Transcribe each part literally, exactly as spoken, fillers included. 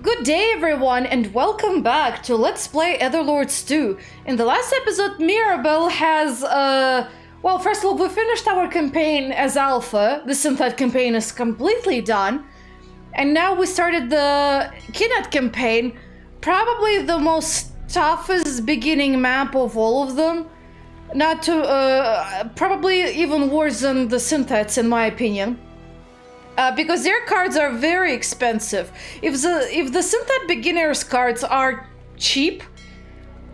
Good day everyone and welcome back to Let's Play Etherlords two. In the last episode, Mirabel has, uh... well, first of all, we finished our campaign as Alpha. The Synthet campaign is completely done. And now we started the Kinet campaign. Probably the most toughest beginning map of all of them. Not to, uh... probably even worse than the Synthets, in my opinion. Uh, because their cards are very expensive. If the if the Synthet beginners cards are cheap,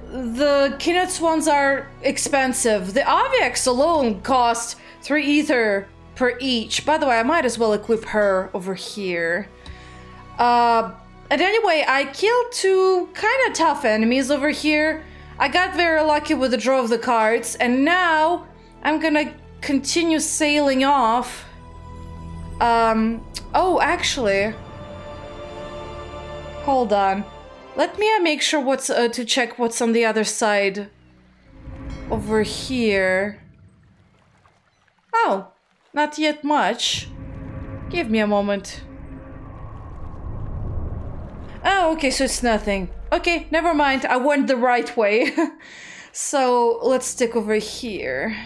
the Kinet's ones are expensive. The Aviaks alone cost three ether per each. By the way, I might as well equip her over here. Uh, and anyway, I killed two kind of tough enemies over here. I got very lucky with the draw of the cards, and now I'm gonna continue sailing off. Um, oh, actually, hold on. Let me uh, make sure what's, uh, to check what's on the other side over here. Oh, not yet much. Give me a moment. Oh, okay, so it's nothing. Okay, never mind. I went the right way. So let's stick over here.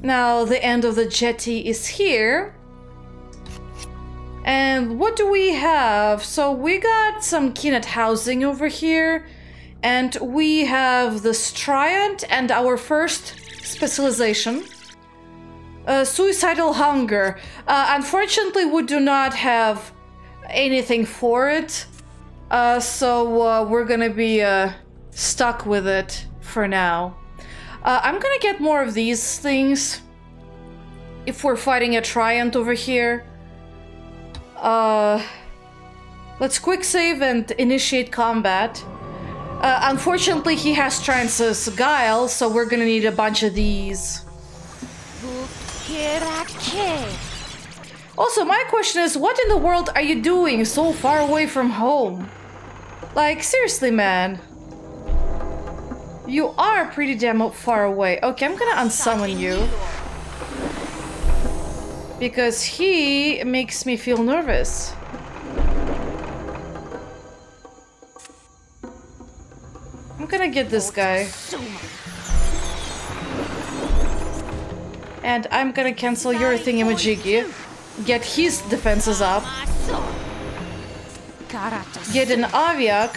Now the end of the jetty is here. And what do we have? So we got some Kinet housing over here. And we have the Striant and our first specialization. Uh, suicidal Hunger. Uh, unfortunately, we do not have anything for it. Uh, so uh, we're gonna be uh, stuck with it for now. Uh, I'm gonna get more of these things if we're fighting a Triant over here. Uh, let's quick save and initiate combat. Uh, unfortunately, he has Triant's Guile, so we're gonna need a bunch of these. Also, my question is, what in the world are you doing so far away from home? Like, seriously, man. You are pretty damn far away. Okay, I'm gonna unsummon you. Because he makes me feel nervous. I'm gonna get this guy. And I'm gonna cancel your thingamajiggy. Get his defenses up. Get an Aviak.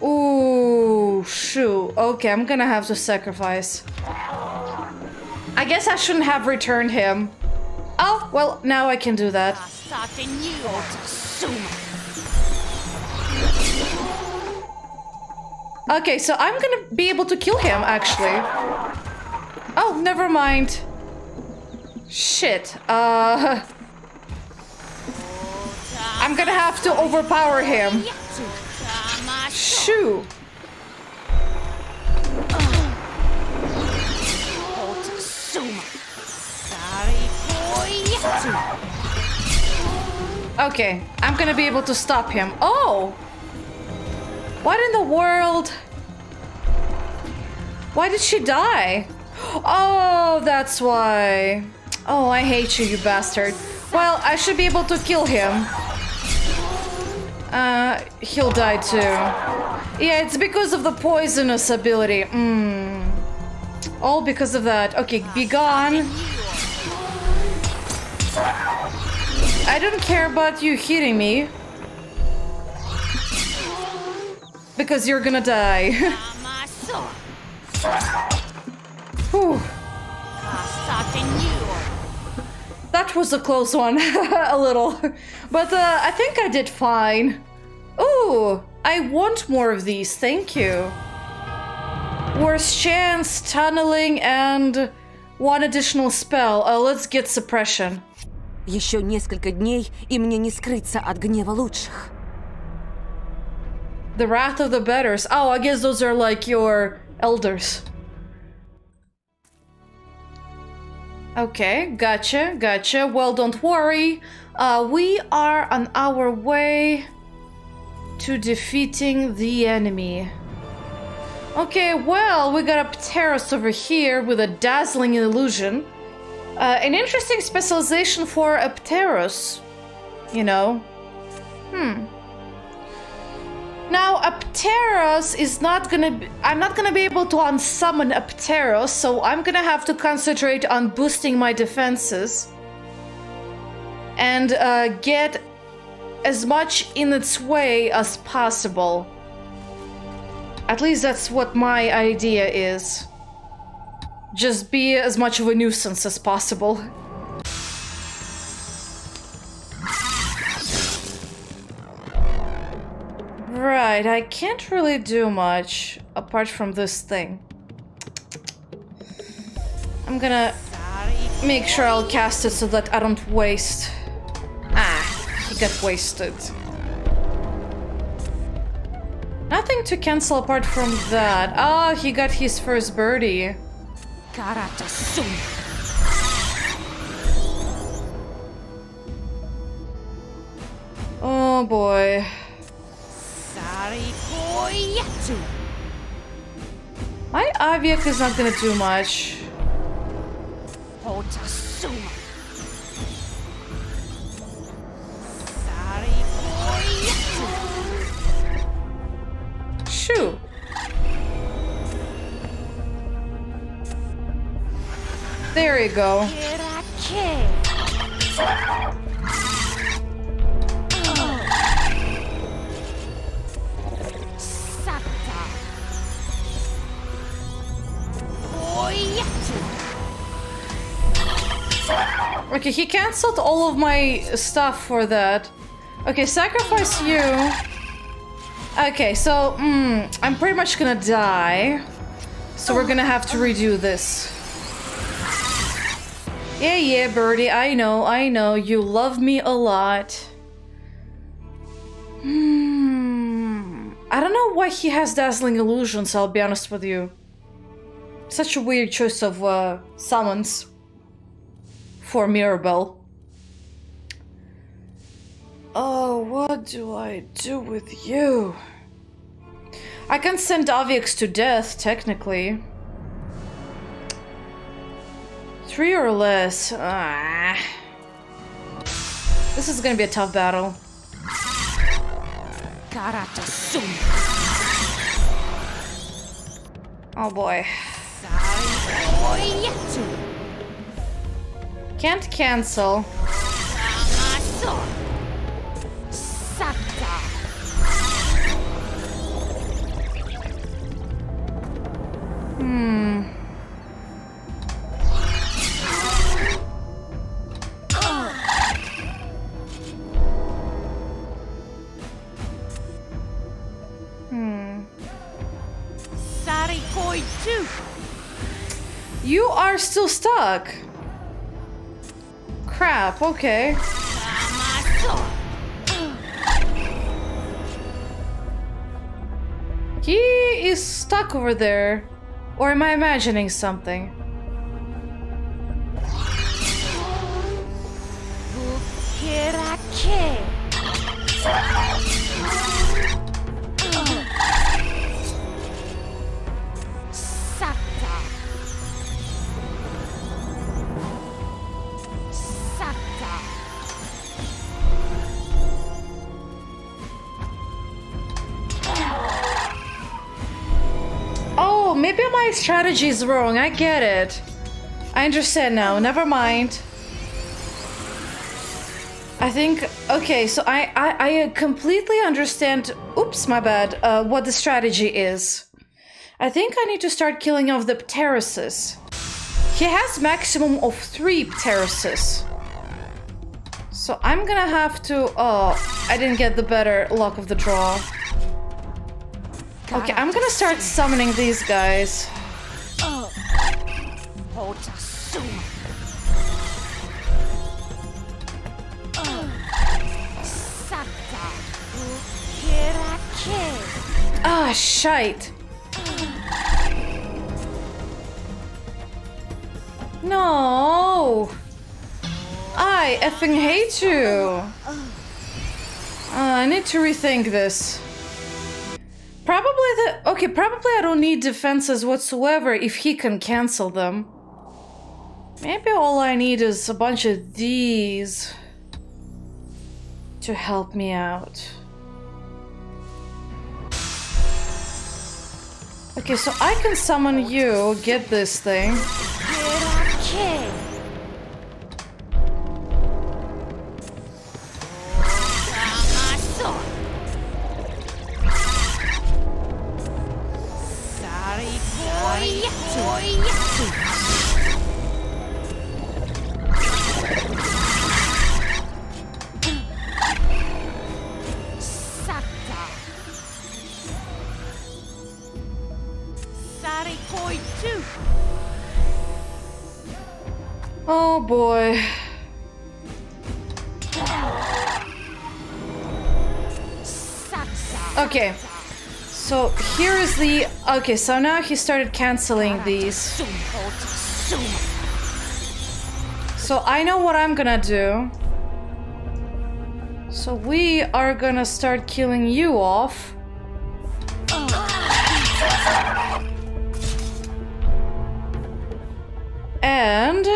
Ooh, shoot. Okay, I'm gonna have to sacrifice. I guess I shouldn't have returned him. Oh, well, now I can do that. Okay, so I'm gonna be able to kill him, actually. Oh, never mind. Shit. Uh... I'm gonna have to overpower him. Shoo! Okay, I'm gonna be able to stop him. Oh! What in the world? Why did she die? Oh, that's why. Oh, I hate you, you bastard. Well, I should be able to kill him. Uh, he'll die too. Yeah, it's because of the poisonous ability. Mm. All because of that. Okay, be gone. I don't care about you hitting me. Because you're gonna die. Whew. That was a close one, a little. But uh, I think I did fine. Ooh, I want more of these, thank you. Worst chance, tunneling, and one additional spell. Uh, let's get suppression. Еще несколько дней, и мне не скрыться от гнева лучших. The Wrath of the Betters. Oh, I guess those are like your elders. Okay, gotcha, gotcha. Well, don't worry. Uh, we are on our way to defeating the enemy. Okay, well, we got Apteros over here with a dazzling illusion. Uh, an interesting specialization for Apteros, you know. Hmm. Now, Apteros is not gonna be, I'm not gonna be able to unsummon Apteros, so I'm gonna have to concentrate on boosting my defenses. And uh, get as much in its way as possible. At least that's what my idea is. Just be as much of a nuisance as possible. Right, I can't really do much apart from this thing. I'm gonna make sure I'll cast it so that I don't waste. Ah, he got wasted. Nothing to cancel apart from that. Ah, oh, he got his first birdie. Oh boy. My Aviak is not gonna do much. Shoo. There you go. Okay, he cancelled all of my stuff for that. Okay, sacrifice you. Okay, so mm, I'm pretty much gonna die. So we're gonna have to redo this. Yeah, yeah, birdie, I know, I know, you love me a lot. Hmm. I don't know why he has Dazzling Illusions, I'll be honest with you. Such a weird choice of uh, summons for Mirabel. Oh, what do I do with you? I can send Avix to death, technically. Three or less. Ah. This is gonna be a tough battle. Oh boy. Can't cancel. Hmm. You are still stuck. Crap, okay. He is stuck over there. Or am I imagining something? Maybe my strategy is wrong, I get it. I understand now, never mind. I think, okay, so I, I, I completely understand, oops, my bad, uh, what the strategy is. I think I need to start killing off the Pteroses. He has maximum of three Pteroses. So I'm gonna have to, oh, I didn't get the better luck of the draw. Okay, I'm gonna start summoning these guys. Ah, shite. No. I effing hate you. Uh, I need to rethink this. Probably the... Okay, probably I don't need defenses whatsoever if he can cancel them. Maybe all I need is a bunch of these to help me out. Okay, so I can summon you, get this thing. Oh boy. Okay. So here is the... Okay, so now he started canceling these. So I know what I'm gonna do. So we are gonna start killing you off. And...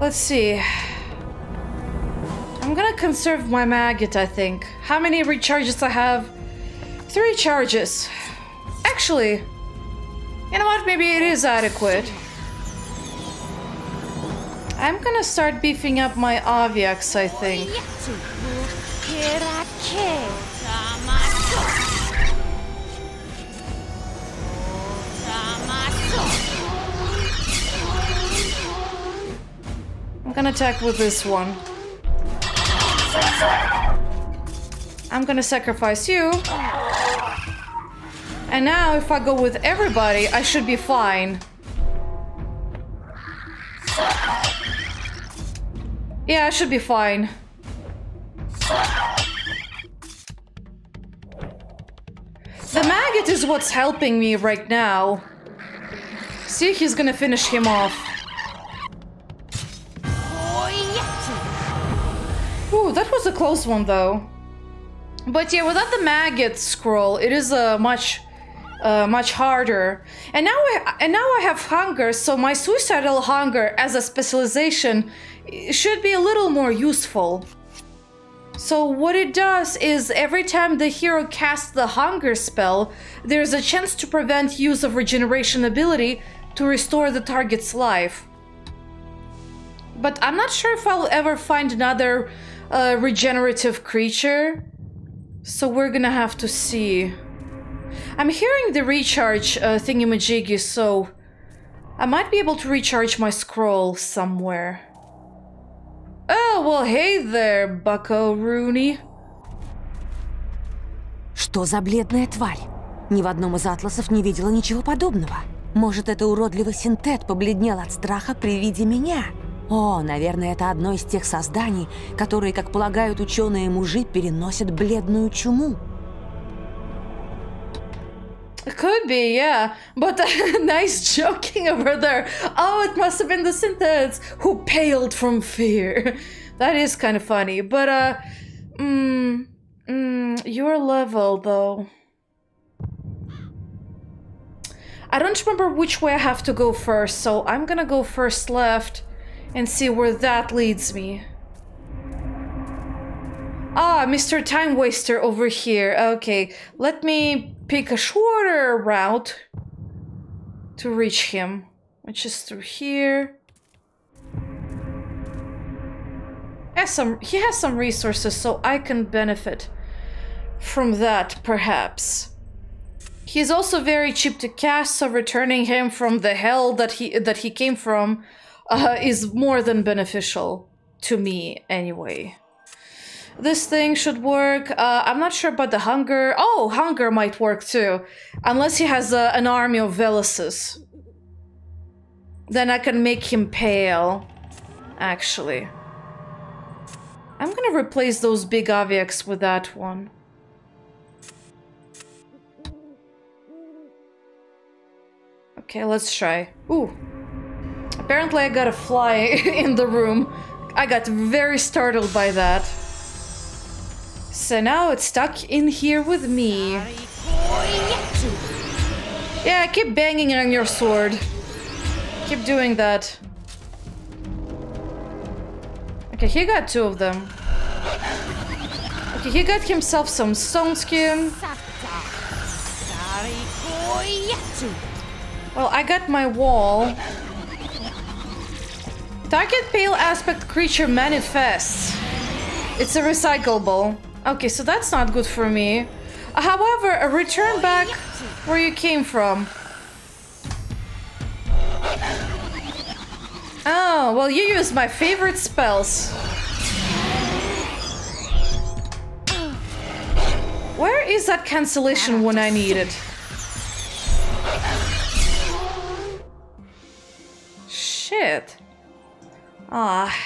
let's see. I'm gonna conserve my maggot, I think. How many recharges I have? Three charges. Actually, you know what? Maybe it is adequate. I'm gonna start beefing up my Aviaks, I think. I'm gonna attack with this one. I'm gonna sacrifice you. And now if I go with everybody, I should be fine. Yeah, I should be fine. The maggot is what's helping me right now. See, he's gonna finish him off. Ooh, that was a close one, though. But yeah, without the maggot scroll, it is a uh, much, uh, much harder. And now, I, and now I have hunger, so my suicidal hunger as a specialization should be a little more useful. So what it does is every time the hero casts the hunger spell, there's a chance to prevent use of regeneration ability to restore the target's life. But I'm not sure if I'll ever find another uh, regenerative creature. So we're gonna have to see. I'm hearing the recharge uh, thingamajiggy, so I might be able to recharge my scroll somewhere. Oh, well, hey there, Bakaroonie. Что за бледная тварь? Ни в одном из атласов не видела ничего подобного. Может, это уродливый синтет побледнел от страха при виде меня? О, наверное, это одно из тех созданий, которые, как полагают ученые-мужи, переносят бледную чуму. Could be, yeah. But uh, nice joking over there. Oh, it must have been the synthets who paled from fear. That is kind of funny. But, uh, mm, mm, your level, though. I don't remember which way I have to go first, so I'm gonna go first left. And see where that leads me. Ah, Mister Time Waster over here. Okay, let me pick a shorter route to reach him, which is through here. Has some, he has some resources, so I can benefit from that, perhaps. He's also very cheap to cast, so returning him from the hell that he that he came from Uh, is more than beneficial to me anyway. This thing should work. Uh, I'm not sure about the hunger. Oh, hunger might work too. Unless he has uh, an army of Velices. Then I can make him pale, actually. I'm gonna replace those big Aviaks with that one. Okay, let's try. Ooh. Apparently I got a fly in the room. I got very startled by that. So now it's stuck in here with me. Yeah, keep banging on your sword. keep doing that. Okay, he got two of them. Okay, he got himself some stone skin. Well, I got my wall. Target pale aspect creature manifests. It's a recyclable. Okay, so that's not good for me. However, a return back where you came from. Oh, well, you used my favorite spells. Where is that cancellation when I need it? Shit. Ah.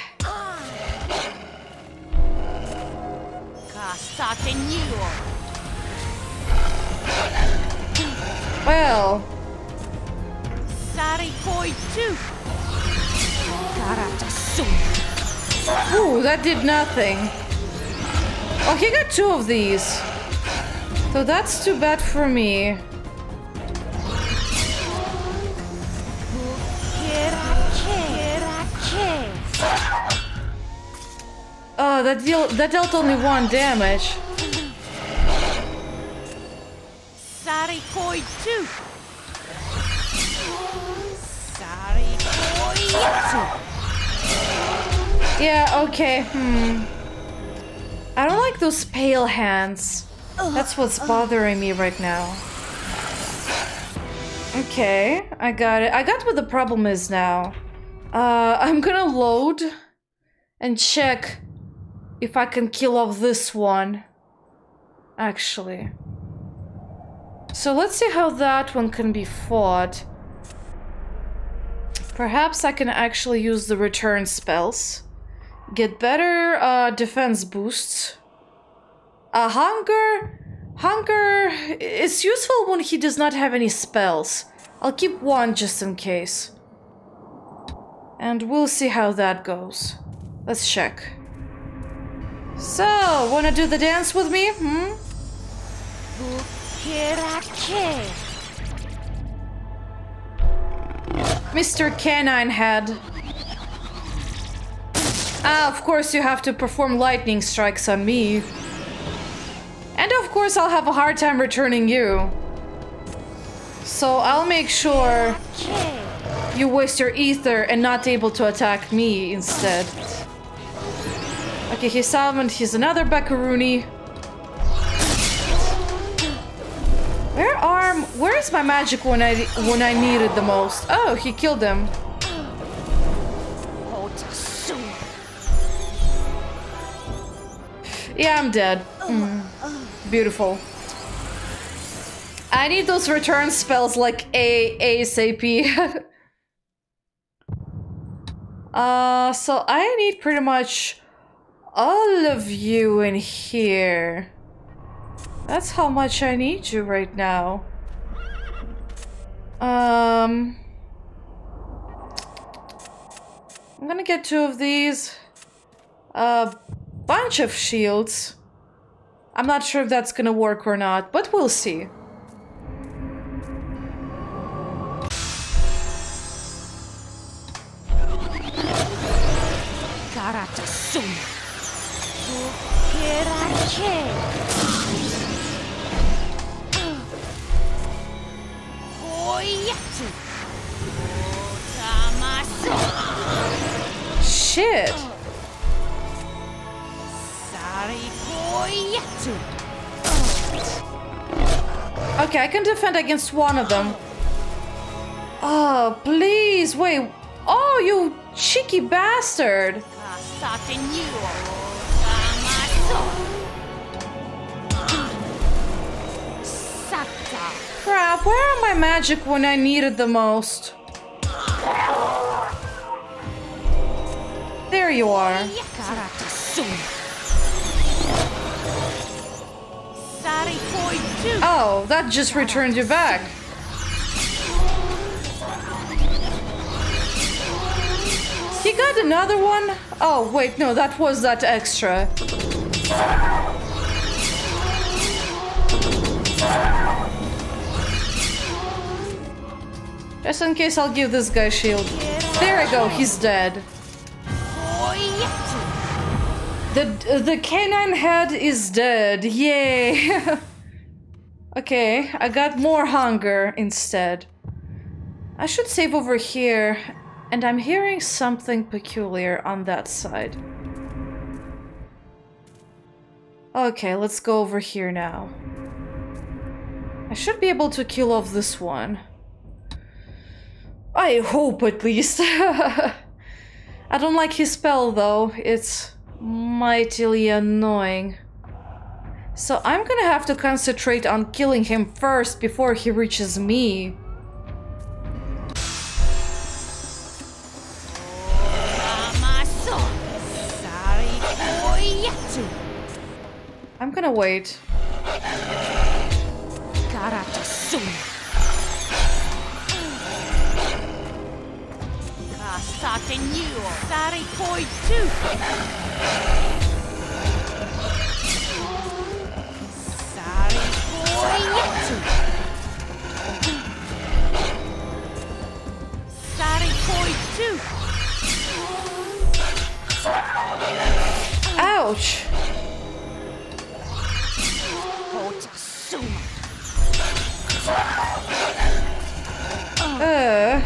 Well. Ooh, that did nothing. Oh, he got two of these. So that's too bad for me. Oh, that deal that dealt only one damage. Yeah, okay, hmm. I don't like those pale hands. That's what's bothering me right now. Okay, I got it. I got what the problem is now. Uh, I'm gonna load and check if I can kill off this one, actually. So let's see how that one can be fought. Perhaps I can actually use the return spells. Get better uh, defense boosts. Uh, hunger? Hunger is useful when he does not have any spells. I'll keep one just in case. And we'll see how that goes. Let's check. So, wanna do the dance with me? Hmm? Mister Canine Head. Ah, of course you have to perform lightning strikes on me. And of course I'll have a hard time returning you. So I'll make sure you waste your ether and not able to attack me instead. Okay, he summoned his another Bakaroonie. Where are... Where is my magic when I when I need it the most? Oh, he killed him. Yeah, I'm dead. Mm. Beautiful. I need those return spells like A S A P. uh, so I need pretty much all of you in here. That's how much I need you right now. Um, I'm gonna get two of these. Uh, Bunch of shields. I'm not sure if that's gonna work or not, but we'll see. Shit. Okay, I can defend against one of them. Oh, please, wait. Oh, you cheeky bastard. Crap, where are my magic when I need it the most? There you are. Oh, that just returned you back. He got another one? Oh, wait, no, that was that extra. Just in case, I'll give this guy shield. There I go, he's dead. The the canine head is dead, yay! Okay, I got more hunger instead. I should save over here, and I'm hearing something peculiar on that side. Okay, let's go over here now. I should be able to kill off this one. I hope, at least. I don't like his spell, though. It's mightily annoying. So I'm gonna have to concentrate on killing him first before he reaches me. I'm gonna wait. Ouch! Uh.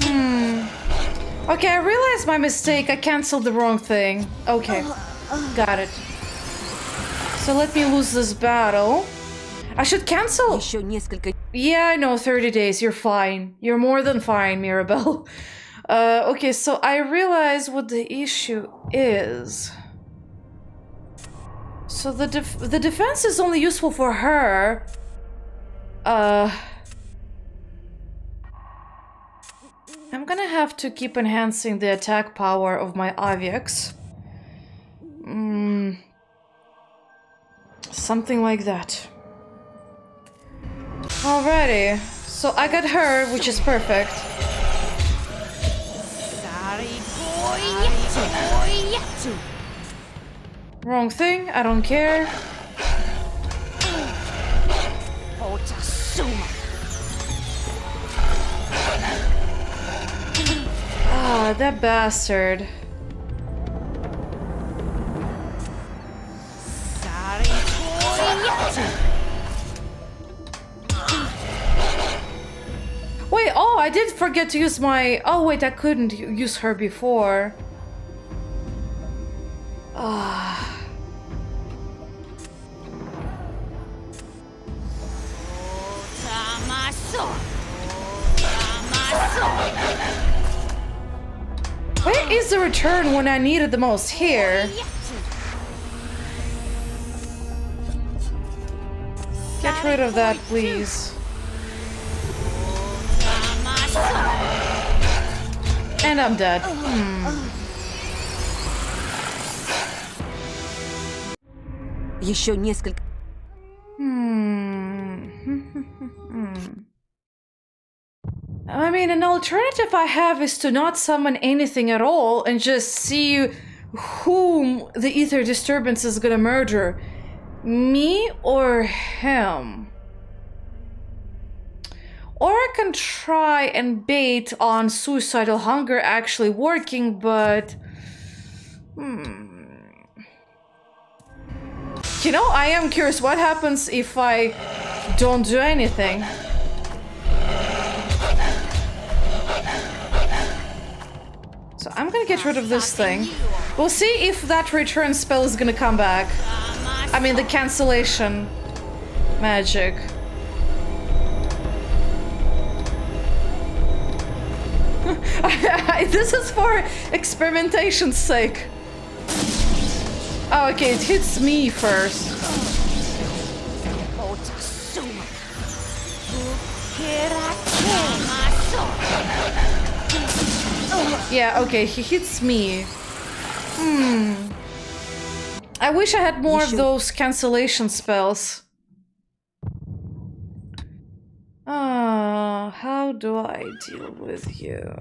Hmm. Okay, I realized my mistake. I canceled the wrong thing. Okay, got it. So let me lose this battle. I should cancel. Yeah, I know. thirty days. You're fine. You're more than fine, Mirabel. Uh, okay, so I realize what the issue is. So the def the defense is only useful for her. Uh, I'm gonna have to keep enhancing the attack power of my Aviaks. Mm, something like that. Alrighty, so I got her, which is perfect. Wrong thing, I don't care. Ah, that bastard. Wait, oh, I did forget to use my... Oh, wait, I couldn't use her before. Ah... Where is the return when I need it the most? Here. Get rid of that, please. And I'm dead. Hmm. Еще несколько. Hmm. I mean, an alternative I have is to not summon anything at all and just see whom the ether disturbance is gonna murder. Me or him? Or I can try and bait on suicidal hunger actually working, but... Hmm. You know, I am curious what happens if I don't do anything. So I'm gonna get rid of this thing. We'll see if that return spell is gonna come back. I mean, the cancellation magic. This is for experimentation's sake. Oh, okay, it hits me first. Yeah, okay, he hits me. Hmm. I wish I had more of those cancellation spells. Ah, oh, how do I deal with you?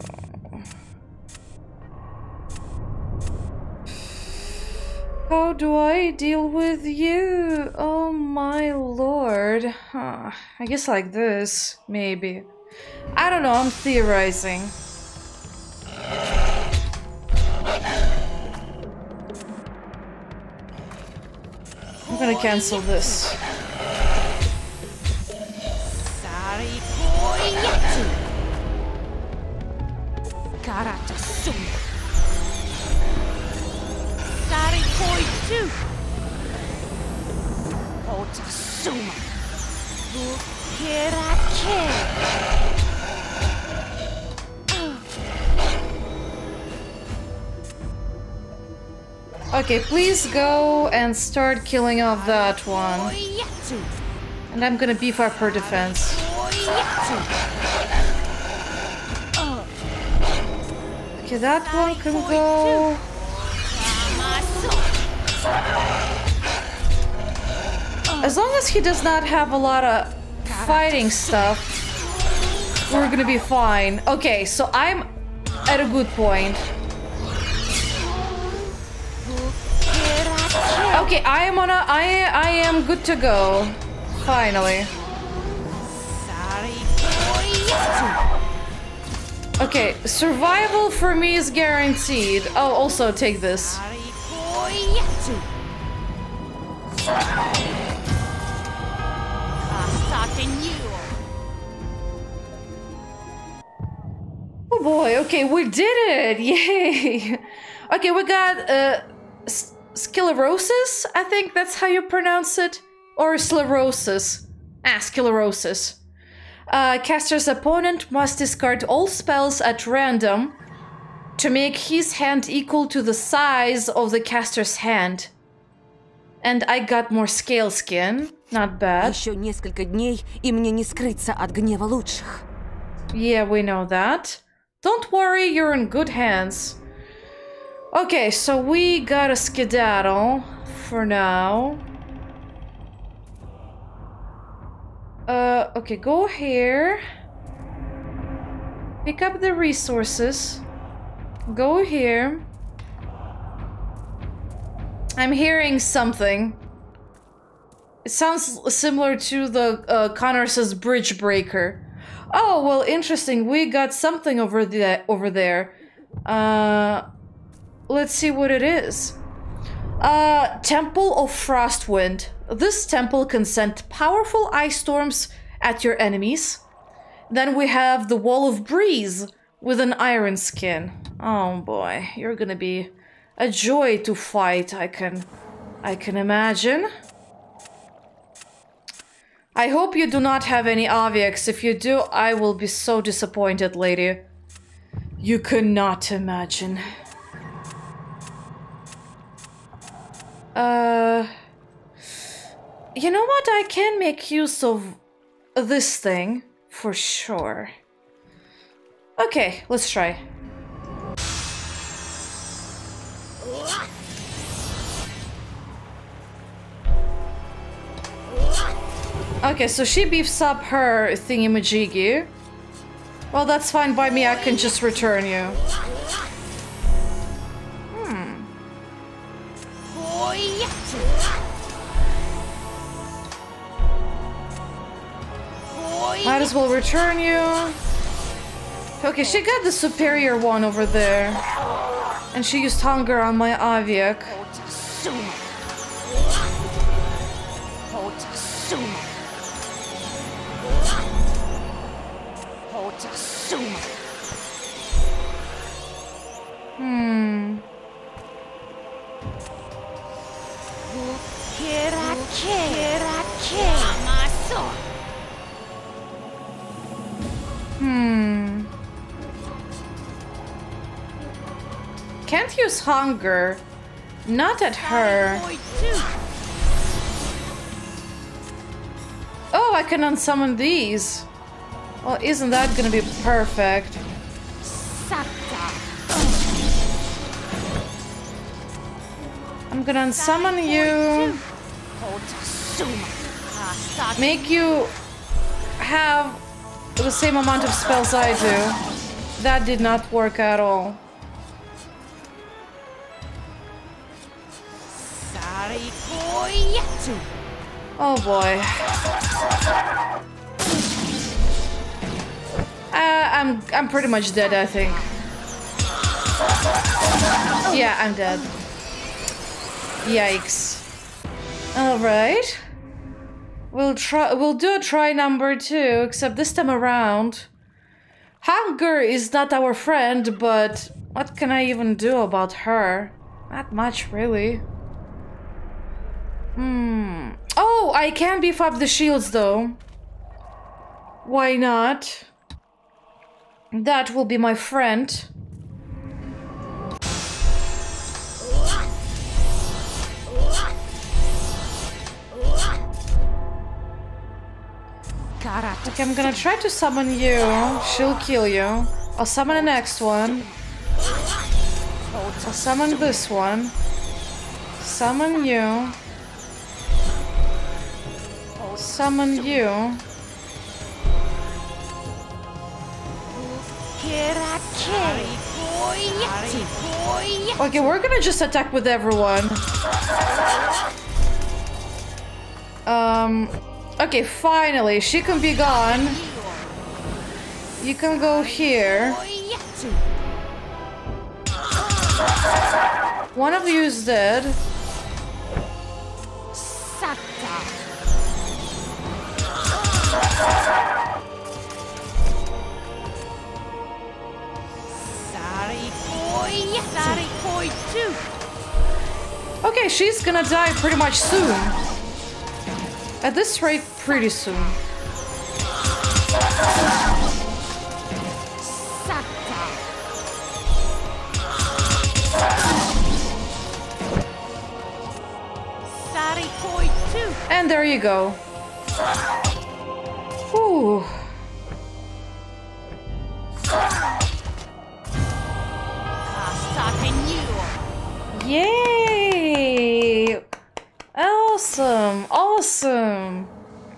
How do I deal with you? Oh my lord. Huh. I guess like this, maybe. I don't know, I'm theorizing. I'm gonna cancel this. Okay, please go and start killing off that one. And I'm gonna beef up her defense. Okay, that one can go. As long as he does not have a lot of fighting stuff, we're gonna be fine. Okay, so I'm at a good point. Okay, I am on a I I am good to go. Finally. Okay, survival for me is guaranteed. Oh, also take this. Oh boy, okay, we did it! Yay! Okay, we got uh, Sclerosis, I think that's how you pronounce it. Or Sclerosis. Ah, Sclerosis. Uh, caster's opponent must discard all spells at random to make his hand equal to the size of the caster's hand. And I got more scale skin. Not bad. Yeah, we know that. Don't worry, you're in good hands. Okay, so we gotta skedaddle for now. Uh, okay, go here. Pick up the resources. Go here. I'm hearing something. It sounds similar to the uh, Connor's Bridge Breaker. Oh, well, interesting. We got something over the over there. Uh, let's see what it is. Uh, Temple of Frostwind. This temple can send powerful ice storms at your enemies. Then we have the Wall of Breeze with an iron skin. Oh boy, you're gonna be a joy to fight, I can, I can imagine. I hope you do not have any Aviaks. If you do, I will be so disappointed, lady. You cannot imagine. Uh, you know what? I can make use of this thing for sure. Okay, let's try. Okay, so she beefs up her thingamajiggy. Well, that's fine by me, I can just return you. Hmm. Might as well return you. Okay, she got the superior one over there. And she used hunger on my Aviak. Hmm. Hmm. Can't use hunger. Not at her. Oh, I can unsummon these. Well, isn't that gonna be perfect? I'm gonna unsummon you. Make you have the same amount of spells I do. That did not work at all. Oh boy. Uh, I'm I'm pretty much dead, I think. Yeah, I'm dead. Yikes. Alright. We'll try we'll do a try number two, except this time around. Hunger is not our friend, but what can I even do about her? Not much, really. Hmm. Oh, I can beef up the shields, though. Why not? That will be my friend. Okay, I'm gonna try to summon you. She'll kill you. I'll summon the next one. I'll summon this one. Summon you. Summon you. Okay, we're gonna just attack with everyone. Um. Okay, finally, she can be gone. You can go here. One of you is dead. Okay, she's gonna die pretty much soon. At this rate, pretty soon. And there you go. Ooh. Yay! Awesome, awesome.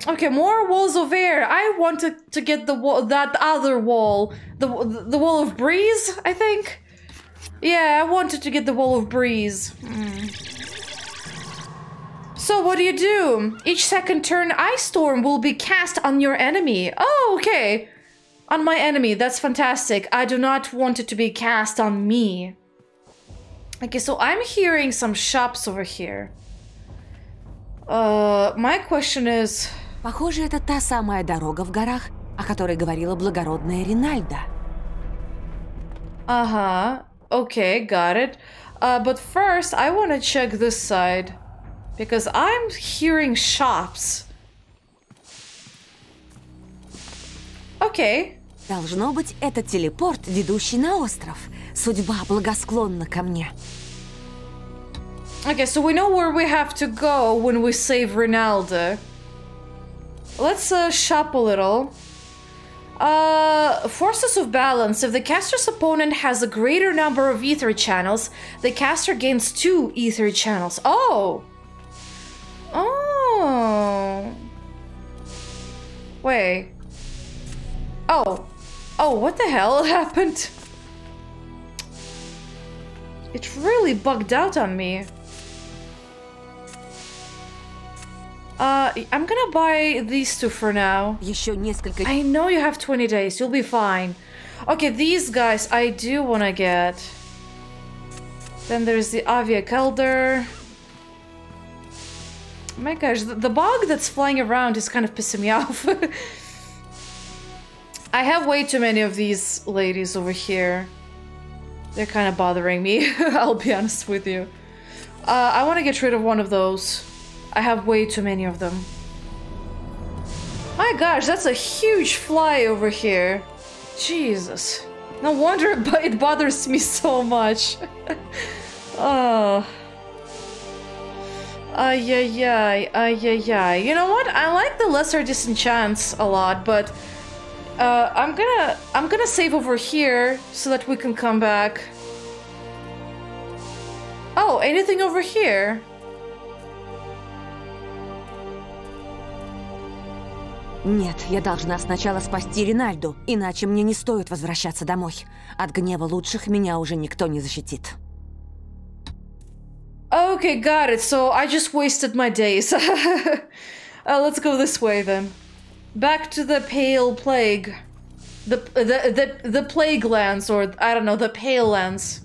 Okay, more walls of air. I wanted to get the wall, that other wall, the the wall of breeze. I think. Yeah, I wanted to get the wall of breeze. Mm. So what do you do? Each second turn, Ice Storm will be cast on your enemy. Oh, okay. On my enemy, that's fantastic. I do not want it to be cast on me. Okay, so I'm hearing some shops over here. Uh, my question is... Похоже, это та самая дорога в горах, о которой говорила благородная Ринальда. Ага. Okay, got it. Uh, but first, I want to check this side. Because I'm hearing shops. Okay. Должно быть, это телепорт, ведущий на остров. Судьба благосклонна ко мне. Okay, so we know where we have to go when we save Rinalda. Let's uh, shop a little. Uh, forces of balance. If the caster's opponent has a greater number of ether channels, the caster gains two ether channels. Oh! Oh. Wait. Oh. Oh, what the hell happened? It really bugged out on me. Uh, I'm gonna buy these two for now. I know you have twenty days. You'll be fine. Okay, these guys I do wanna get. Then there's the Aviak Elder. My gosh, the bug that's flying around is kind of pissing me off. I have way too many of these ladies over here. They're kind of bothering me, I'll be honest with you. Uh, I want to get rid of one of those. I have way too many of them. My gosh, that's a huge fly over here. Jesus. No wonder it bothers me so much. Oh... Ay, ay, ay, ay, ay, ay. You know what? I like the lesser disenchants a lot, but uh, I'm gonna I'm gonna save over here so that we can come back. Oh, anything over here? Нет, я должна сначала спасти Ринальду, иначе мне не стоит возвращаться домой. От гнева лучших меня уже никто не защитит. Okay, got it. So I just wasted my days. uh, let's go this way then. Back to the pale plague. The, the, the, the plague lands, or I don't know, the pale lands.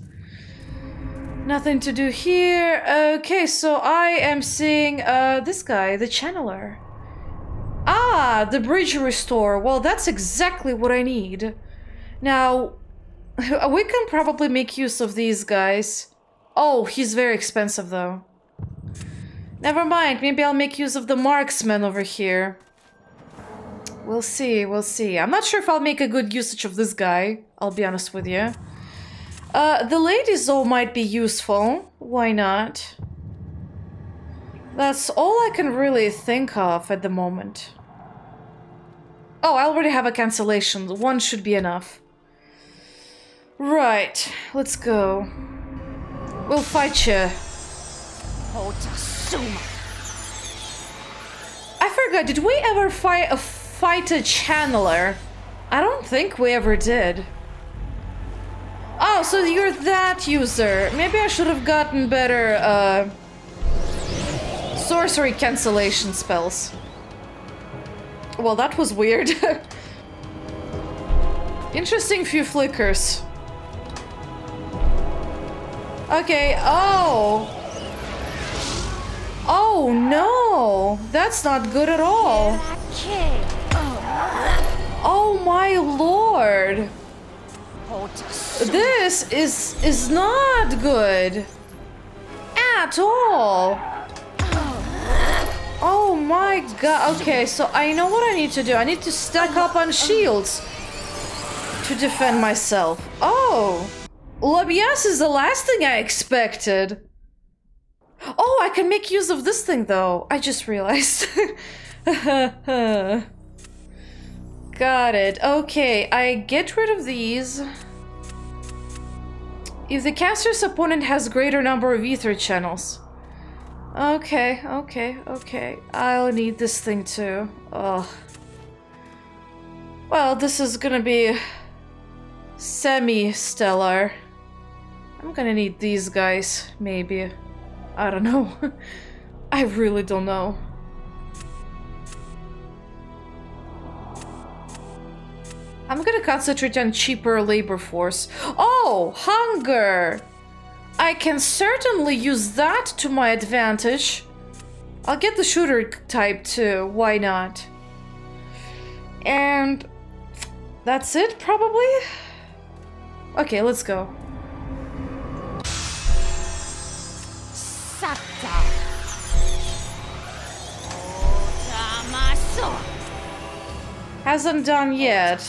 Nothing to do here. Okay, so I am seeing uh, this guy, the channeler. Ah, the bridge restore. Well, that's exactly what I need. Now, we can probably make use of these guys. Oh, he's very expensive though. Never mind, maybe I'll make use of the marksman over here. We'll see, we'll see. I'm not sure if I'll make a good usage of this guy, I'll be honest with you. Uh, the ladies though might be useful, why not? That's all I can really think of at the moment. Oh, I already have a cancellation, one should be enough. Right, let's go. We'll fight you. I forgot, did we ever fight a fight a channeler? I don't think we ever did. Oh, so you're that user. Maybe I should have gotten better uh, sorcery cancellation spells. Well, that was weird. Interesting few flickers. Okay, oh. Oh no, that's not good at all. Oh my lord. This is is not good at all. Oh my god. Okay, so I know what I need to do. I need to stack up on shields to defend myself. Oh. Lamias is the last thing I expected. Oh, I can make use of this thing though. I just realized. Got it. Okay, I get rid of these. If the caster's opponent has greater number of ether channels. Okay, okay, okay. I'll need this thing too. Oh. Well, this is gonna be semi-stellar. I'm gonna need these guys, maybe. I don't know. I really don't know. I'm gonna concentrate on cheaper labor force. Oh, hunger! I can certainly use that to my advantage. I'll get the shooter type too, why not? And that's it, probably? Okay, let's go. Hasn't done yet.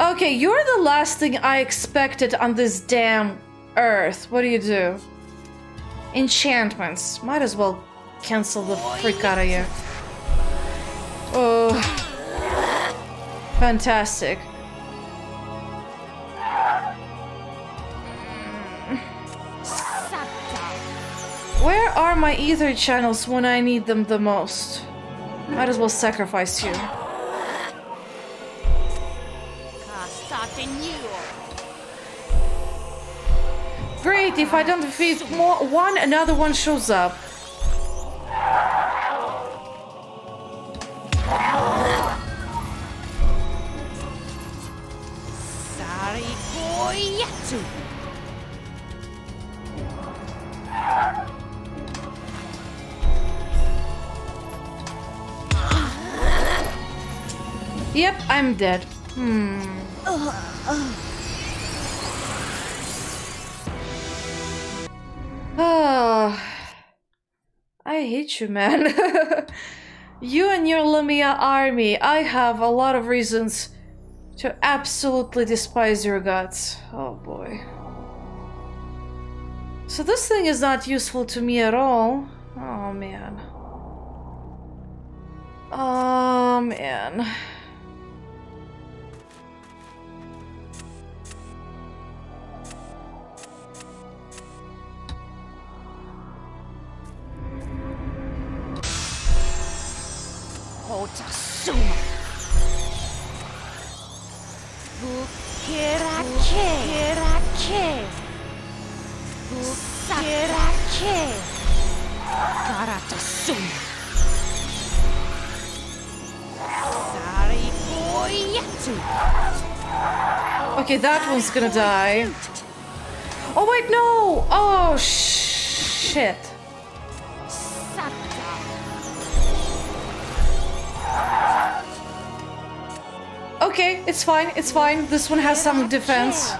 Okay, you're the last thing I expected on this damn earth. What do you do? Enchantments. Might as well cancel the freak out of you. Oh, fantastic. Where are my ether channels when I need them the most? Might as well sacrifice you. Great, if I don't defeat more one, another one shows up. Yep, I'm dead. Hmm. Oh, I hate you, man. You and your Lamia army. I have a lot of reasons to absolutely despise your guts. Oh boy. So this thing is not useful to me at all. Oh man. Oh man. Here I Okay. Karatasuma. Sorry for Yatsu. Okay, that one's gonna die. Oh wait, no! Oh sh shit. Okay, it's fine, it's fine. This one has some defense.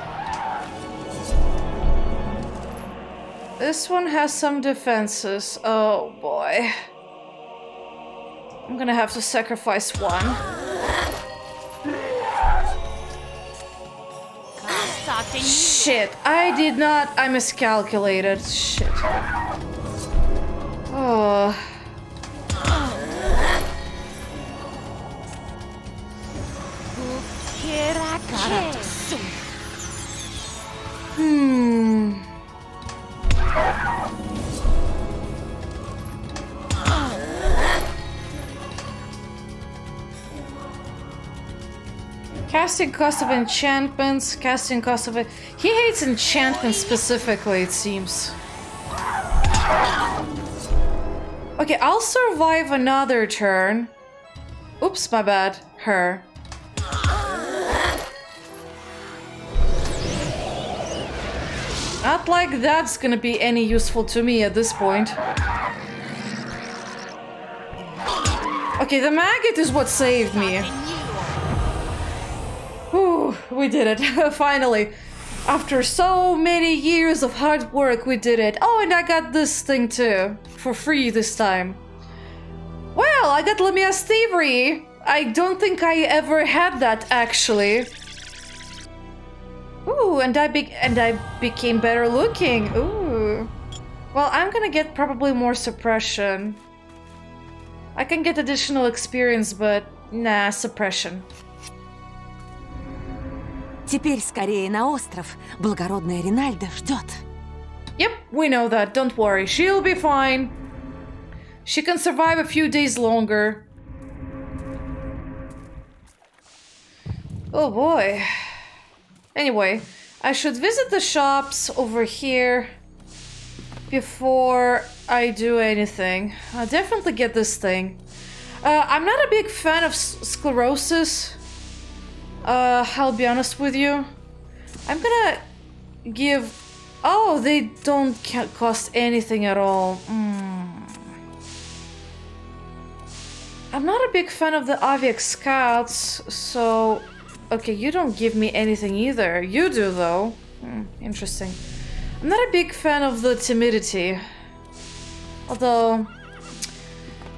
This one has some defenses. Oh boy. I'm gonna have to sacrifice one. Shit, I did not. I miscalculated. Shit. Oh. Hmm. Casting cost of enchantments, casting cost of it. He hates enchantments specifically, it seems. Okay, I'll survive another turn. Oops, my bad. Her. Not like that's gonna be any useful to me at this point. Okay, the maggot is what saved me. Whew, we did it, finally. After so many years of hard work, we did it. Oh, and I got this thing too, for free this time. Well, I got Lamias Thievery. I don't think I ever had that, actually. Ooh, and I be and I became better looking. Ooh. Well, I'm gonna get probably more suppression. I can get additional experience, but nah, suppression. Теперь скорее на остров. Благородная Ринальда ждет. Yep, we know that. Don't worry, she'll be fine. She can survive a few days longer. Oh boy. Anyway, I should visit the shops over here before I do anything. I'll definitely get this thing. Uh, I'm not a big fan of sclerosis. Uh, I'll be honest with you. I'm gonna give... Oh, they don't cost anything at all. Mm. I'm not a big fan of the Aviak Scouts, so... Okay, you don't give me anything either. You do, though. Hmm, interesting. I'm not a big fan of the timidity. Although...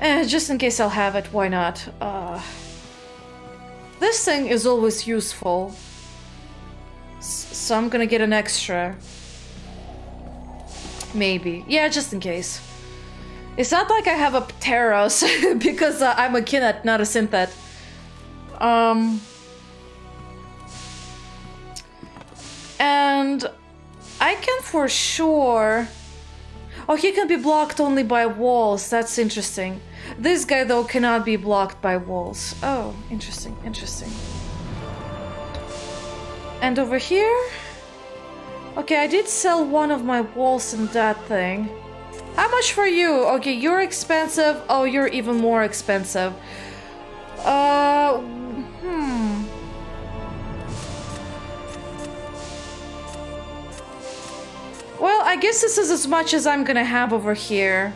Eh, just in case I'll have it, why not? Uh, this thing is always useful. So I'm gonna get an extra. Maybe. Yeah, just in case. It's not like I have a Pteros, because uh, I'm a Kinet, not a Synthet. Um... And I can for sure... Oh, he can be blocked only by walls. That's interesting. This guy, though, cannot be blocked by walls. Oh, interesting, interesting. And over here? Okay, I did sell one of my walls in that thing. How much for you? Okay, you're expensive. Oh, you're even more expensive. Uh... Hmm... Well, I guess this is as much as I'm gonna have over here.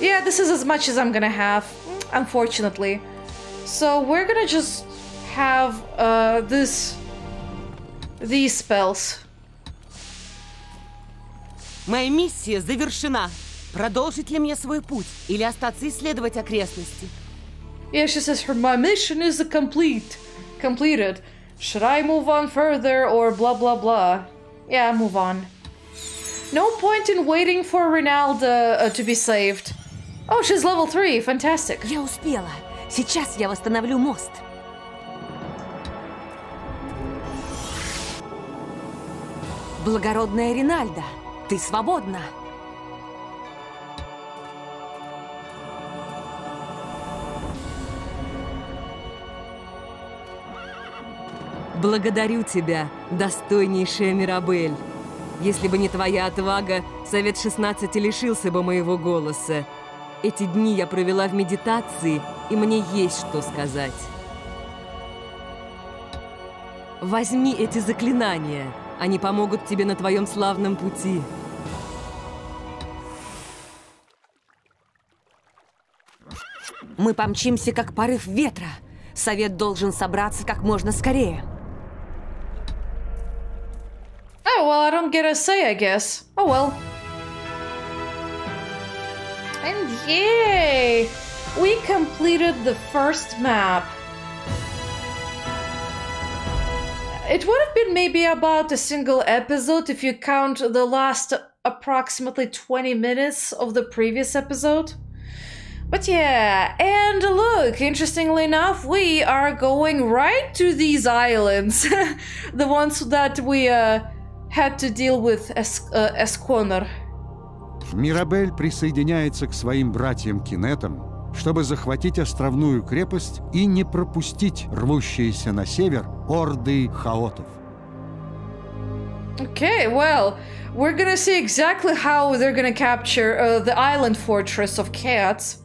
Yeah, this is as much as I'm gonna have, unfortunately. So we're gonna just have uh, this... these spells. Моя миссия завершена. Продолжить ли мне свой путь или остаться исследовать окрестности? Yeah, she says her my mission is complete, completed. Should I move on further or blah blah blah? Yeah, move on. No point in waiting for Rinalda uh, to be saved. Oh, she's level three. Fantastic. Я успела. Сейчас я восстановлю мост. Благородная Ринальда, ты свободна. Благодарю тебя, достойнейшая Мирабель. Если бы не твоя отвага, Совет шестнадцати лишился бы моего голоса. Эти дни я провела в медитации, и мне есть что сказать. Возьми эти заклинания. Они помогут тебе на твоем славном пути. Мы помчимся, как порыв ветра. Совет должен собраться как можно скорее. Oh, well, I don't get a say, I guess. Oh, well. And yay! We completed the first map. It would have been maybe about a single episode if you count the last approximately twenty minutes of the previous episode. But yeah, and look, interestingly enough, we are going right to these islands. The ones that we uh, had to deal with as uh, as Connor. Мирабель присоединяется к своим братьям-кинетам, чтобы захватить островную крепость и не пропустить рвущиеся на север орды хаотов. Okay, well, we're gonna see exactly how they're gonna capture uh, the island fortress of cats.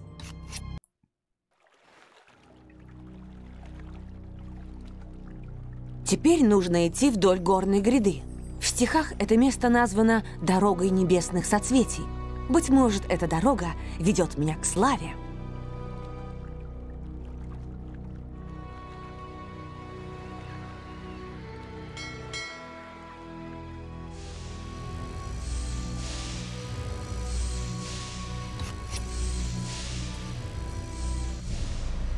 Теперь нужно идти вдоль горной гряды. В стихах это место названо «Дорогой небесных соцветий». Быть может, эта дорога ведет меня к славе.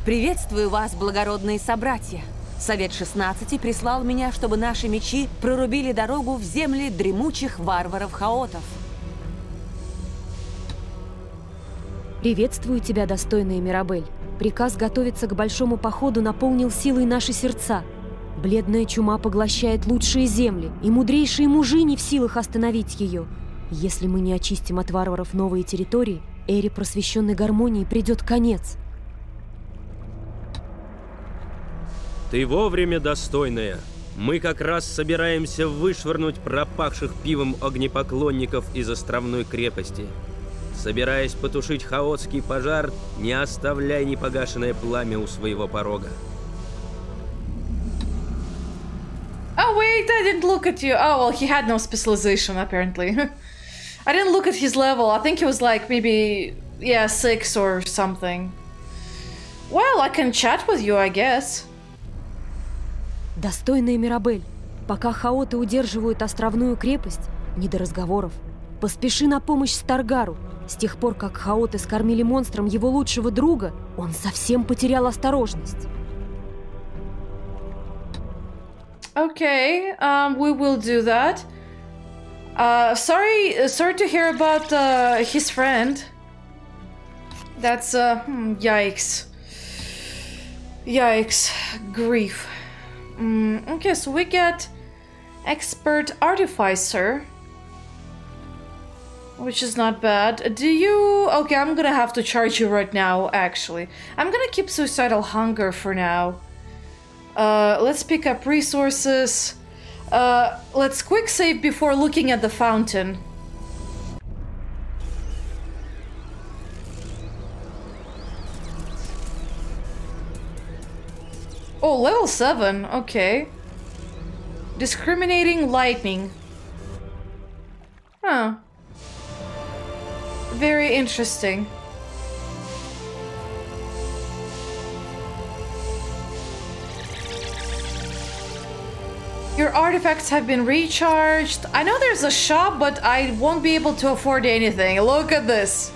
Приветствую вас, благородные собратья. Совет шестнадцати прислал меня, чтобы наши мечи прорубили дорогу в земли дремучих варваров-хаотов. Приветствую тебя, достойная Мирабель. Приказ готовиться к большому походу наполнил силой наши сердца. Бледная чума поглощает лучшие земли, и мудрейшие мужи не в силах остановить ее. Если мы не очистим от варваров новые территории, эре просвещенной гармонии придет конец. Ты вовремя, достойная. Мы как раз собираемся вышвырнуть пропахших пивом огнепоклонников из островной крепости. Собираясь потушить хаотский пожар, не оставляй непогашенное пламя у своего порога. Oh wait, I didn't look at you. Oh well, he had no specialization apparently. I didn't look at his level. I think he was like maybe yeah six or something. Well, I can chat with you, I guess. Достойная Мирабель, пока хаоты удерживают островную крепость, не до разговоров. Поспеши на помощь Старгару. С тех пор, как хаоты скормили монстром его лучшего друга, он совсем потерял осторожность. Okay, um, we will do that. Uh, sorry, sorry to hear about uh, his friend. That's uh, yikes. Yikes, grief. Mm, okay, so we get Expert Artificer, which is not bad. Do you... Okay, I'm gonna have to charge you right now, actually. I'm gonna keep Suicidal Hunger for now. Uh, let's pick up resources. Uh, let's quick save before looking at the fountain. Oh, level seven, okay. Discriminating lightning. Huh. Very interesting. Your artifacts have been recharged. I know there's a shop, but I won't be able to afford anything. Look at this.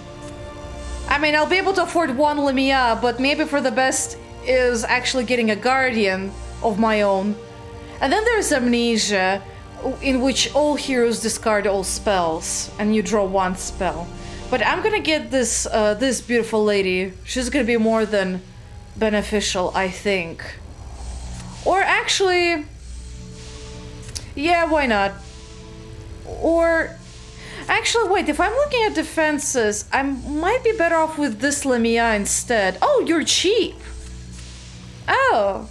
I mean, I'll be able to afford one Lamia, but maybe for the best is actually getting a guardian of my own. And then there's Amnesia, in which all heroes discard all spells and you draw one spell. But I'm gonna get this uh, this beautiful lady. She's gonna be more than beneficial, I think. Or actually, yeah, why not? Or actually, wait, if I'm looking at defenses, I might be better off with this Lamia instead. Oh, you're cheap. Oh.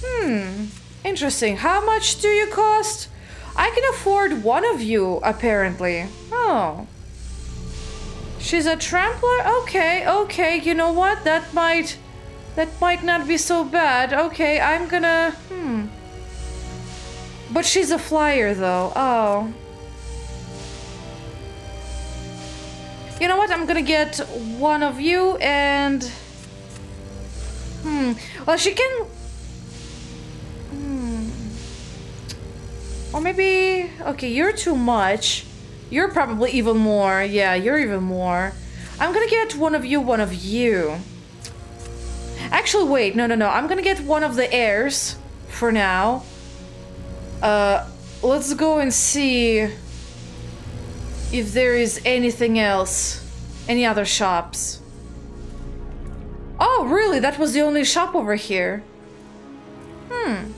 Hmm. Interesting. How much do you cost? I can afford one of you, apparently. Oh. She's a trampler? Okay, okay, you know what? That might... That might not be so bad. Okay, I'm gonna... Hmm. But she's a flyer, though. Oh. You know what? I'm gonna get one of you and... Hmm. Well, she can... Hmm. Or maybe... Okay, you're too much. You're probably even more. Yeah, you're even more. I'm gonna get one of you, one of you. Actually, wait. No, no, no. I'm gonna get one of the heirs for now. Uh, let's go and see if there is anything else. Any other shops. Oh, really? That was the only shop over here. Hmm.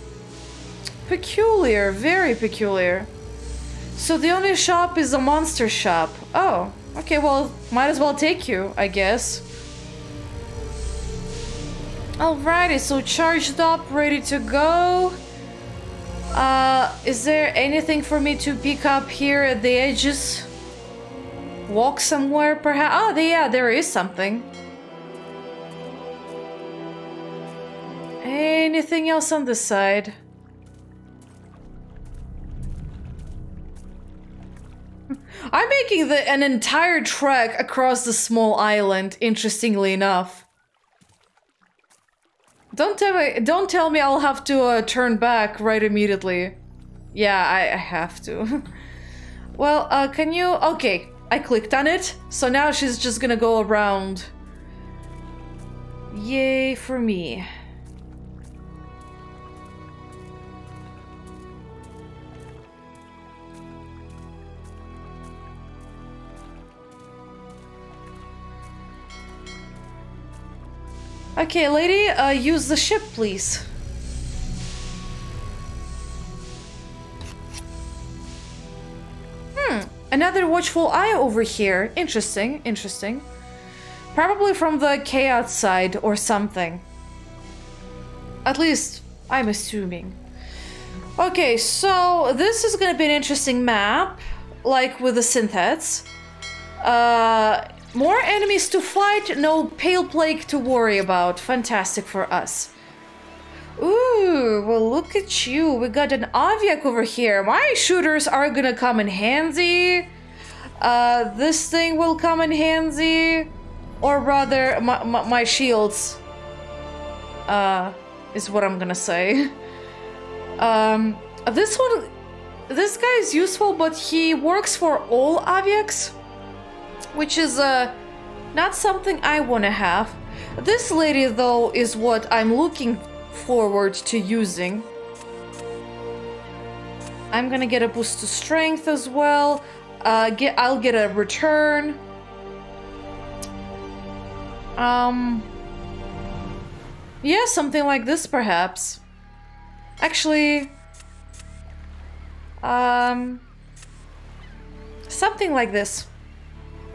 Peculiar. Very peculiar. So the only shop is a monster shop. Oh, okay, well, might as well take you, I guess. Alrighty, so charged up, ready to go. Uh, is there anything for me to pick up here at the edges? Walk somewhere, perhaps? Oh, yeah, there is something. Anything else on this side? I'm making the, an entire trek across the small island, interestingly enough. Don't tell me, don't tell me I'll have to uh, turn back right immediately. Yeah, I, I have to. Well, uh, can you... Okay, I clicked on it. So now she's just gonna go around. Yay for me. Okay, lady, uh, use the ship, please. Hmm, another watchful eye over here. Interesting, interesting. Probably from the chaos side or something. At least, I'm assuming. Okay, so this is gonna be an interesting map, like with the Synthets. Uh... More enemies to fight, no pale plague to worry about. Fantastic for us. Ooh, well look at you. We got an Aviak over here. My shooters are gonna come in handy. Uh, this thing will come in handy. Or rather, my, my, my shields. Uh, is what I'm gonna say. Um, this one... This guy is useful, but he works for all Aviaks. Which is uh, not something I want to have. This lady, though, is what I'm looking forward to using. I'm gonna get a boost to strength as well. Uh, get, I'll get a return. Um, yeah, something like this, perhaps. Actually, um, something like this.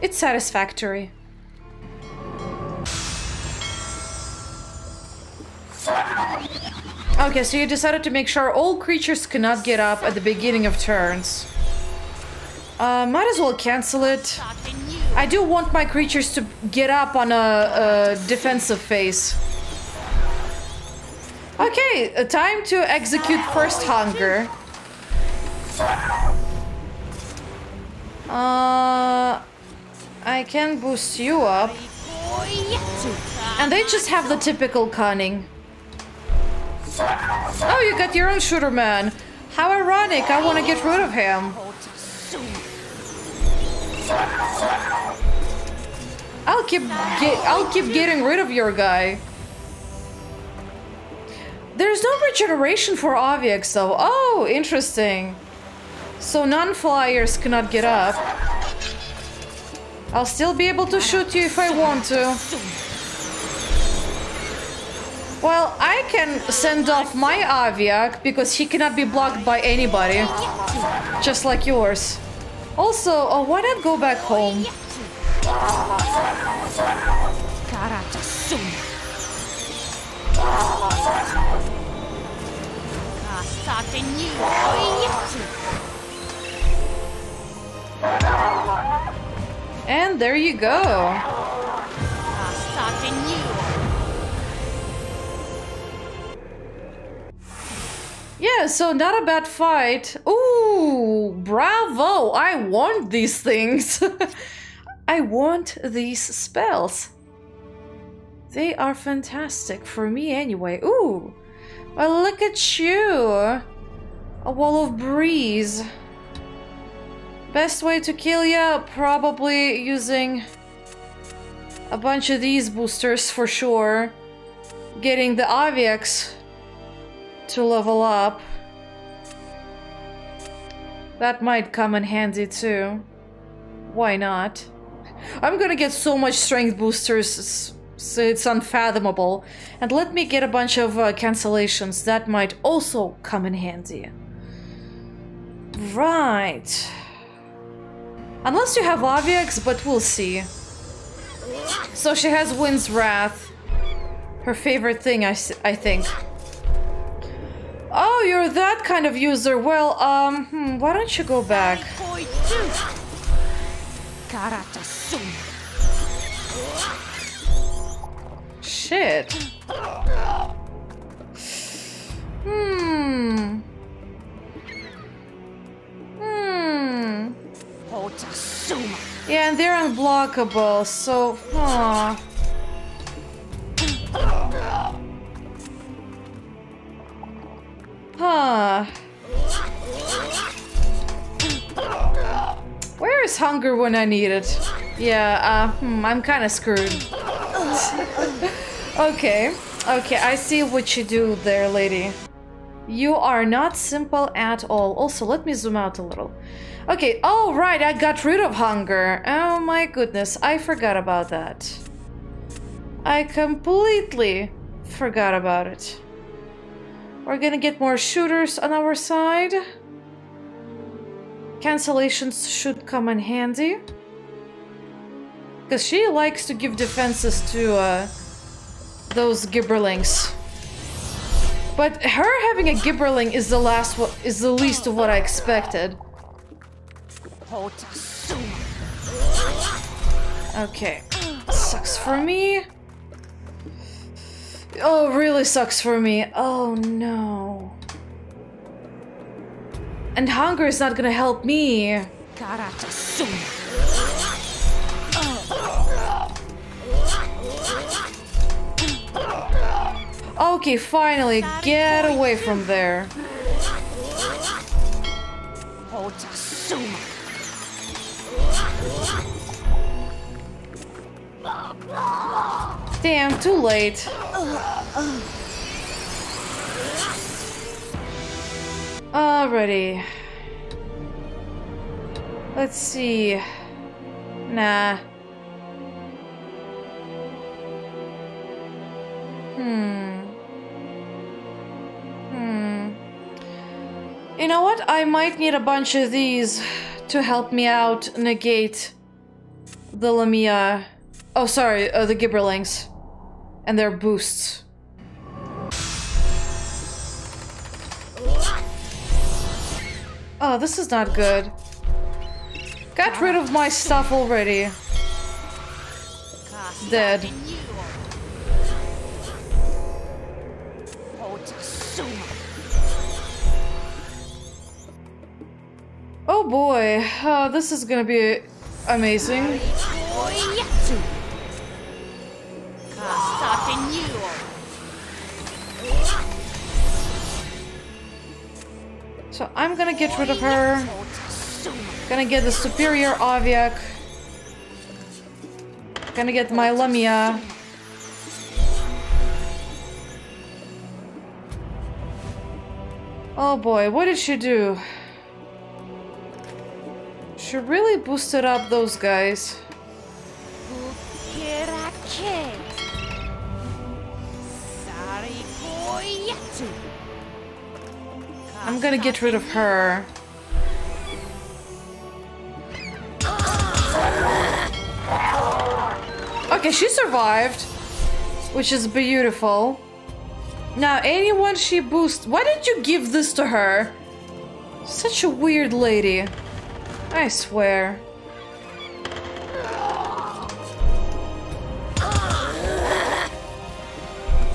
It's satisfactory. Okay, so you decided to make sure all creatures cannot get up at the beginning of turns. Uh, might as well cancel it. I do want my creatures to get up on a, a defensive phase. Okay, time to execute first hunger. Uh... I can boost you up. And they just have the typical cunning. Oh, you got your own shooter man. How ironic, I want to get rid of him. I'll keep get, I'll keep getting rid of your guy. There's no regeneration for Aviak though. Oh, interesting. So non-flyers cannot get up. I'll still be able to shoot you if I want to. Well, I can send off my Aviak because he cannot be blocked by anybody. Just like yours. Also, oh, why not go back home? do you go? I'll start a new one. Yeah, so not a bad fight. Ooh, bravo! I want these things. I want these spells. They are fantastic for me anyway. Ooh, well, look at you. A wall of breeze. Best way to kill ya? Probably using a bunch of these boosters for sure. Getting the Aviaks to level up. That might come in handy too. Why not? I'm gonna get so much strength boosters, so it's unfathomable. And let me get a bunch of uh, cancellations. That might also come in handy. Right. Unless you have Aviaks, but we'll see. So she has Wind's Wrath. Her favorite thing, I, I think. Oh, you're that kind of user. Well, um, hmm, why don't you go back? Shit. Hmm. Hmm. Yeah, and they're unblockable, so... Huh. Huh. Where is hunger when I need it? Yeah, uh, hmm, I'm kind of screwed. Okay, okay, I see what you do there, lady. You are not simple at all. Also, let me zoom out a little. Okay, oh right, I got rid of hunger. Oh my goodness, I forgot about that. I completely forgot about it. We're gonna get more shooters on our side. Cancellations should come in handy. Because she likes to give defenses to uh, those Gibberlings. But her having a Gibberling is the last one, is the least of what I expected. Okay, sucks for me. Oh, really sucks for me. Oh no. And hunger is not gonna help me. Okay, finally, get away from there. Damn, too late. Alrighty. Let's see. Nah. Hmm. Hmm. You know what? I might need a bunch of these to help me out negate the Lamia. Oh, sorry, uh, the Gibberlings and their boosts. Oh, this is not good. Got rid of my stuff already. Dead. Oh boy, uh, this is gonna be amazing. So I'm gonna get rid of her. Gonna get the superior Aviak. Gonna get my Lamia. Oh boy, what did she do? She really boosted up those guys. I'm gonna get rid of her. Okay, she survived, which is beautiful. Now, anyone she boosts... Why did you give this to her? Such a weird lady. I swear.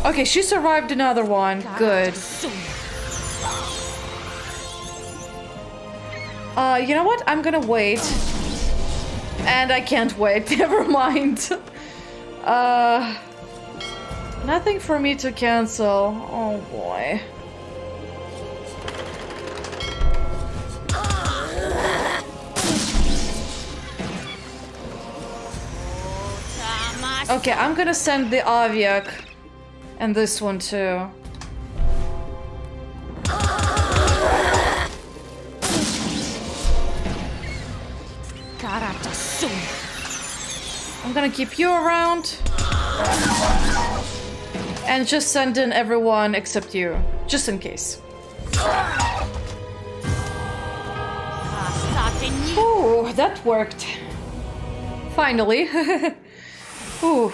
Okay, she survived another one. Good. Uh, you know what? I'm gonna wait. And I can't wait. Never mind. Uh, nothing for me to cancel. Oh boy. Okay, I'm gonna send the Aviak. And this one too. I'm gonna keep you around. And just send in everyone except you. Just in case. Ooh, that worked. Finally. Ooh.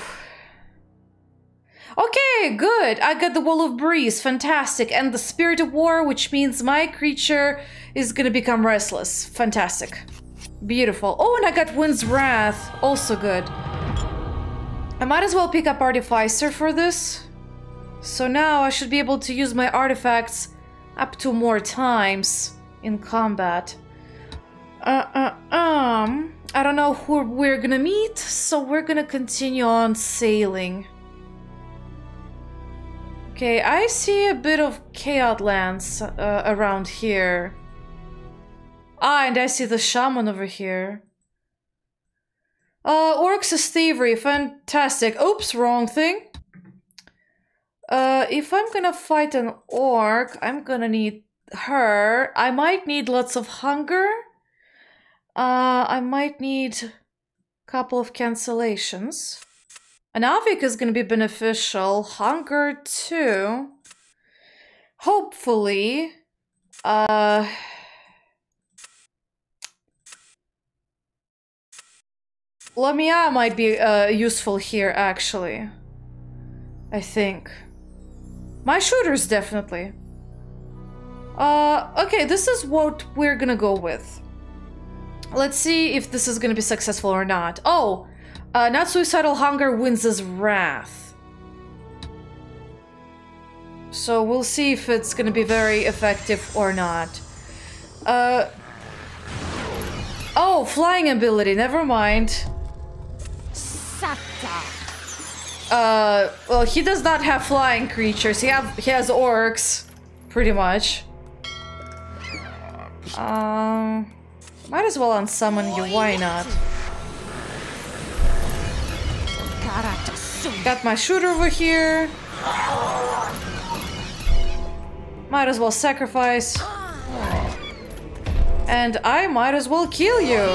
Okay, good. I got the Wall of Breeze. Fantastic. And the Spirit of War, which means my creature is gonna become restless. Fantastic. Beautiful. Oh, and I got Wind's Wrath. Also good. I might as well pick up Artificer for this. So now I should be able to use my artifacts up to more times in combat. Uh, uh, um... I don't know who we're gonna meet, so we're gonna continue on sailing. Okay, I see a bit of Chaotlands uh, around here. Ah, and I see the Shaman over here. Uh, Oryx's Thievery, fantastic. Oops, wrong thing. Uh, if I'm gonna fight an Orc, I'm gonna need her. I might need lots of hunger. Uh, I might need a couple of cancellations. An Aviak is going to be beneficial. Hunger too. Hopefully. Uh... Lamias might be uh, useful here, actually. I think. My shooters, definitely. Uh, okay, this is what we're going to go with. Let's see if this is going to be successful or not. Oh, uh, not suicidal hunger wins his wrath. So we'll see if it's going to be very effective or not. Uh, oh, flying ability. Never mind. Uh, well, he does not have flying creatures. He have he has orcs, pretty much. Um. Might as well unsummon you, why not? Got my shooter over here. Might as well sacrifice. And I might as well kill you.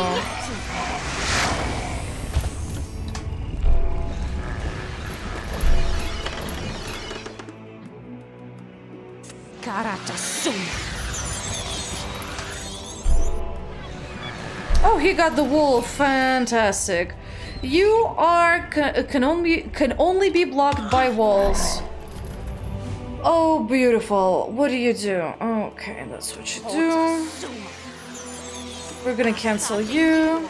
Oh, he got the wolf. Fantastic. You are can, can only can only be blocked by walls. Oh, beautiful. What do you do? Okay, that's what you do. We're gonna cancel you.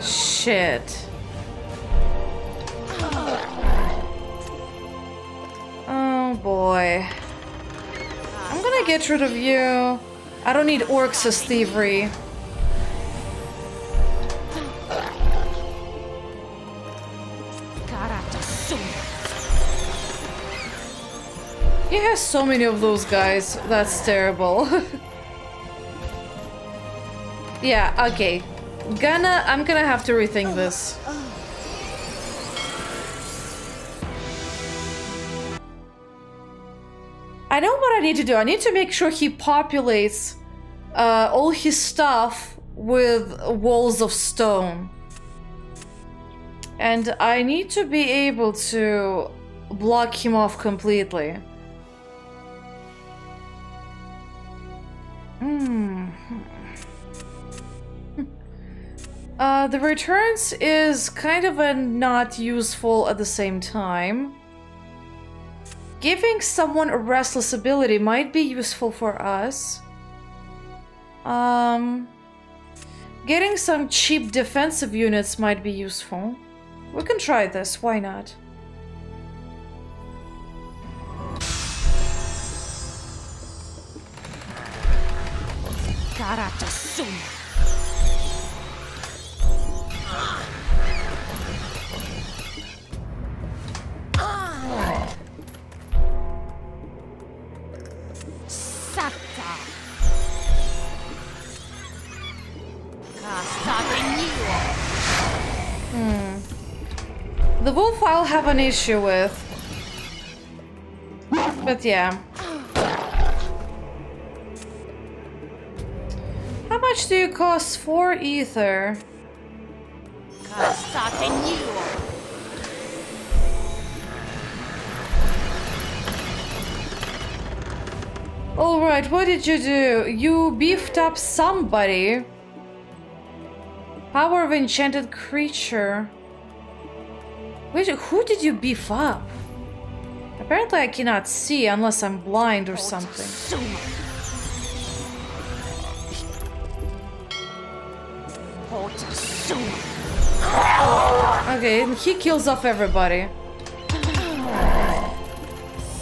Shit. Oh boy. I'm gonna get rid of you. I don't need Oryx's Thievery. He has so many of those guys. That's terrible. Yeah, okay. Gonna, I'm gonna have to rethink this. I know what I need to do. I need to make sure he populates uh, all his stuff with walls of stone. And I need to be able to block him off completely. Mm. uh, the returns is kind of a not useful at the same time. Giving someone a restless ability might be useful for us. Um, getting some cheap defensive units might be useful. We can try this, why not? Karata soon. The wolf I'll have an issue with, but yeah. How much do you cost for ether? All right, what did you do? You beefed up somebody. Power of enchanted creature. Wait, who did you beef up? Apparently I cannot see unless I'm blind or something. Okay, and he kills off everybody.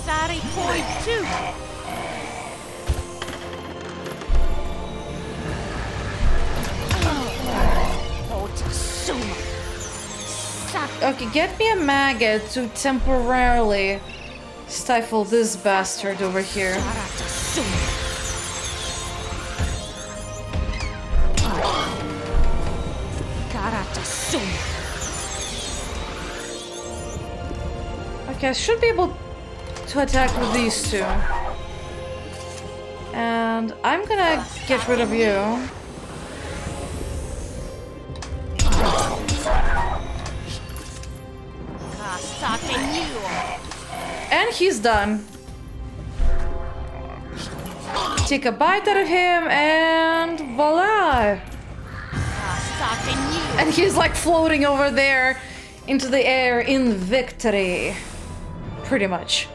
Sorry, boy, too. Okay, get me a maggot to temporarily stifle this bastard over here. Okay, I should be able to attack with these two. And I'm gonna get rid of you. And he's done. Take a bite out of him and voila. And he's like floating over there into the air in victory. Pretty much.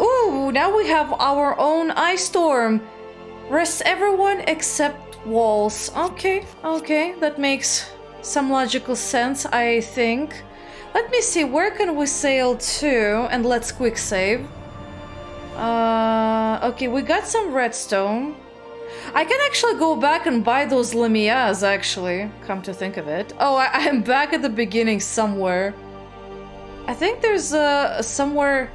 Ooh, now we have our own ice storm. Rests everyone except walls. Okay, okay, that makes some logical sense, I think. Let me see, where can we sail to? And let's quick save. Uh, okay, we got some redstone. I can actually go back and buy those Lamias, actually, come to think of it. Oh, I, I'm back at the beginning somewhere. I think there's uh, somewhere...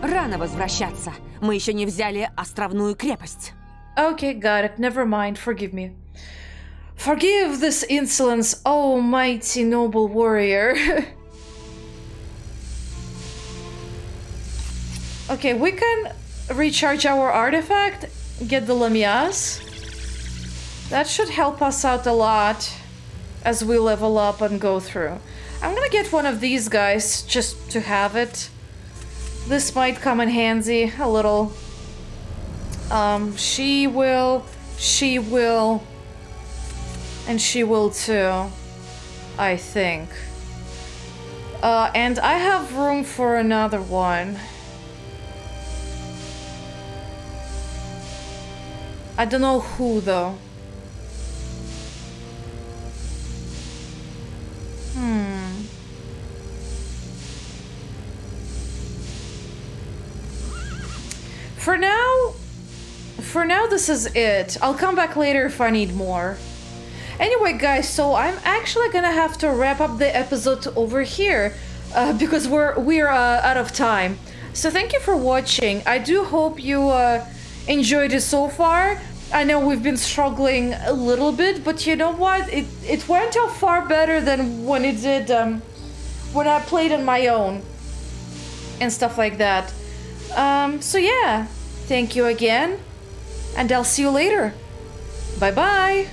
Рано возвращаться. Мы еще не взяли островную крепость. Okay, got it. Never mind. Forgive me. Forgive this insolence, oh mighty noble warrior. Okay, we can recharge our artifact, get the Lamias. That should help us out a lot as we level up and go through. I'm gonna get one of these guys just to have it. This might come in handy a little. Um, she will, she will, and she will too, I think. Uh, and I have room for another one. I don't know who though. Hmm. For now, for now this is it. I'll come back later if I need more. Anyway, guys, so I'm actually gonna have to wrap up the episode over here uh, because we're we're uh, out of time. So thank you for watching. I do hope you uh, enjoyed it so far. I know we've been struggling a little bit, but you know what? It it went out far better than when it did um, when I played on my own and stuff like that. Um, so yeah, thank you again, and I'll see you later. Bye bye.